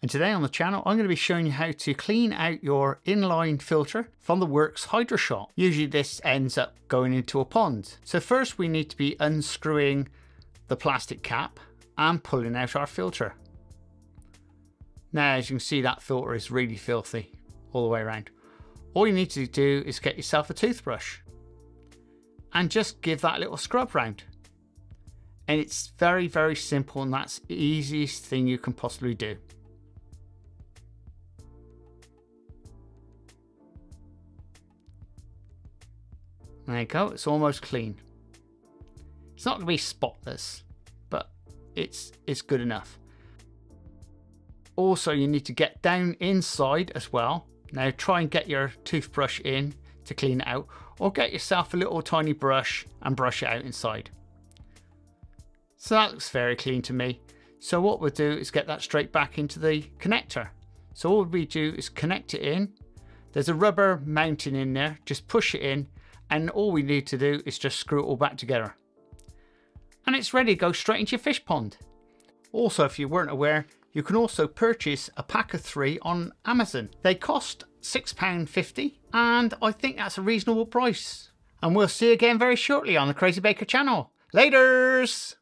And today on the channel, I'm going to be showing you how to clean out your inline filter from the Works Hydroshot. Usually this ends up going into a pond. So first we need to be unscrewing the plastic cap and pulling out our filter. Now, as you can see, that filter is really filthy all the way around. All you need to do is get yourself a toothbrush and just give that little scrub round. And it's very, very simple, and that's the easiest thing you can possibly do. There you go, it's almost clean. It's not going to be spotless, but it's good enough. Also, you need to get down inside as well. Now try and get your toothbrush in to clean it out, or get yourself a little tiny brush and brush it out inside. So that looks very clean to me. So what we'll do is get that straight back into the connector. So all we do is connect it in. There's a rubber mounting in there, just push it in. And all we need to do is just screw it all back together. And it's ready to go straight into your fish pond. Also, if you weren't aware, you can also purchase a pack of 3 on Amazon. They cost £6.50, and I think that's a reasonable price. And we'll see you again very shortly on the Crazy Baker channel. Laters!